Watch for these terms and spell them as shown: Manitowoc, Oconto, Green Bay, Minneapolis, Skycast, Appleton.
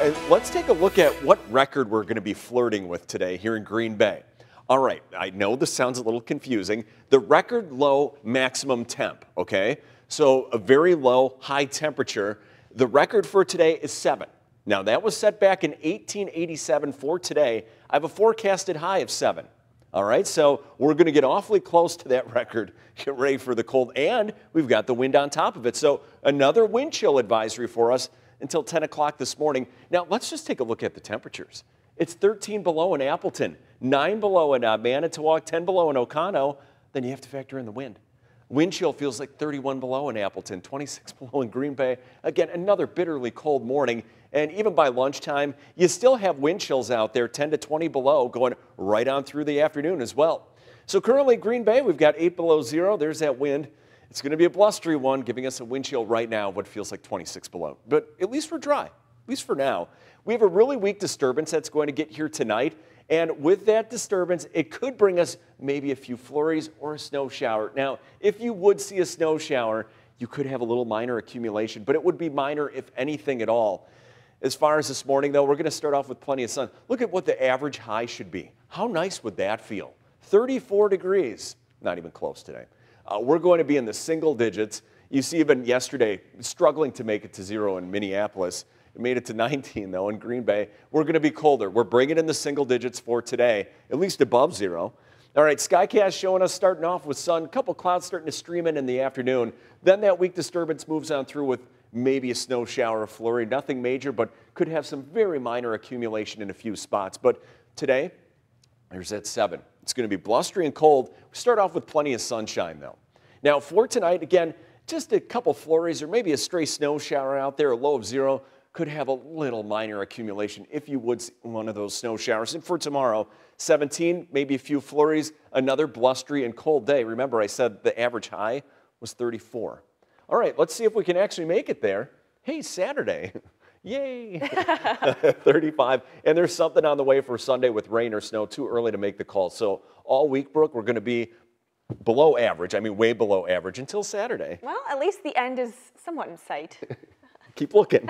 And let's take a look at what record we're going to be flirting with today here in Green Bay. All right, I know this sounds a little confusing. The record low maximum temp, okay? So a very low, high temperature. The record for today is 7. Now, that was set back in 1887 for today. I have a forecasted high of 7. All right, so we're going to get awfully close to that record. Get ready for the cold, and we've got the wind on top of it. So another wind chill advisory for us until 10 o'clock this morning. Now, let's just take a look at the temperatures. It's 13 below in Appleton, 9 below in Manitowoc, 10 below in Oconto. Then you have to factor in the wind. Wind chill feels like 31 below in Appleton, 26 below in Green Bay. Again, another bitterly cold morning. And even by lunchtime, you still have wind chills out there, 10 to 20 below, going right on through the afternoon as well. So currently, Green Bay, we've got 8 below zero. There's that wind. It's going to be a blustery one, giving us a wind chill right now, what feels like 26 below. But at least we're dry, at least for now. We have a really weak disturbance that's going to get here tonight. And with that disturbance, it could bring us maybe a few flurries or a snow shower. Now, if you would see a snow shower, you could have a little minor accumulation, but it would be minor if anything at all. As far as this morning, though, we're going to start off with plenty of sun. Look at what the average high should be. How nice would that feel? 34 degrees. Not even close today. We're going to be in the single digits. You see, even yesterday, struggling to make it to 0 in Minneapolis. It made it to 19, though, in Green Bay. We're going to be colder. We're bringing in the single digits for today, at least above 0. All right, Skycast showing us starting off with sun, a couple clouds starting to stream in the afternoon. Then that weak disturbance moves on through with maybe a snow shower or flurry. Nothing major, but could have some very minor accumulation in a few spots. But today, there's that 7. It's going to be blustery and cold. We start off with plenty of sunshine, though. Now, for tonight, again, just a couple flurries or maybe a stray snow shower out there, a low of 0. Could have a little minor accumulation if you would see one of those snow showers. And for tomorrow, 17, maybe a few flurries, another blustery and cold day. Remember, I said the average high was 34. All right, let's see if we can actually make it there. Hey, Saturday. Yay. 35. And there's something on the way for Sunday with rain or snow. Too early to make the call. So all week, Brooke, we're going to be below average. I mean, way below average until Saturday. Well, at least the end is somewhat in sight. Keep looking.